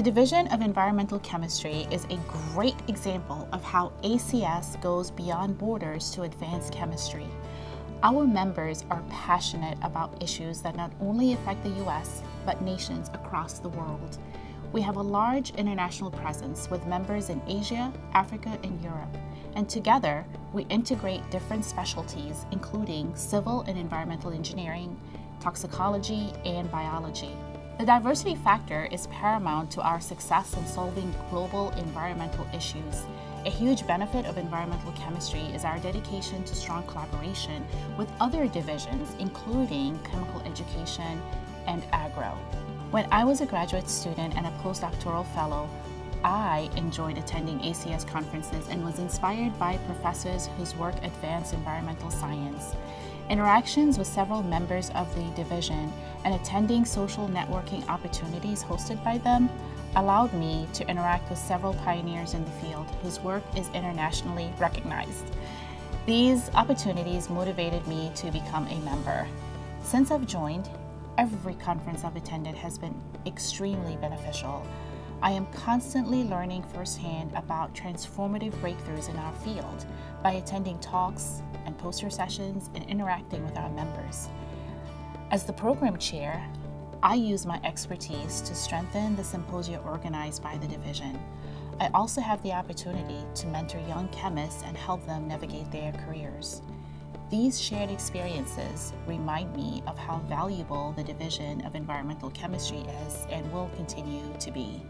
The Division of Environmental Chemistry is a great example of how ACS goes beyond borders to advance chemistry. Our members are passionate about issues that not only affect the U.S., but nations across the world. We have a large international presence with members in Asia, Africa, and Europe, and together we integrate different specialties including civil and environmental engineering, toxicology, and biology. The diversity factor is paramount to our success in solving global environmental issues. A huge benefit of environmental chemistry is our dedication to strong collaboration with other divisions, including chemical education and agro. When I was a graduate student and a postdoctoral fellow, I enjoyed attending ACS conferences and was inspired by professors whose work advanced environmental science. Interactions with several members of the division and attending social networking opportunities hosted by them allowed me to interact with several pioneers in the field whose work is internationally recognized. These opportunities motivated me to become a member. Since I've joined, every conference I've attended has been extremely beneficial. I am constantly learning firsthand about transformative breakthroughs in our field by attending talks and poster sessions and interacting with our members. As the program chair, I use my expertise to strengthen the symposia organized by the division. I also have the opportunity to mentor young chemists and help them navigate their careers. These shared experiences remind me of how valuable the Division of Environmental Chemistry is and will continue to be.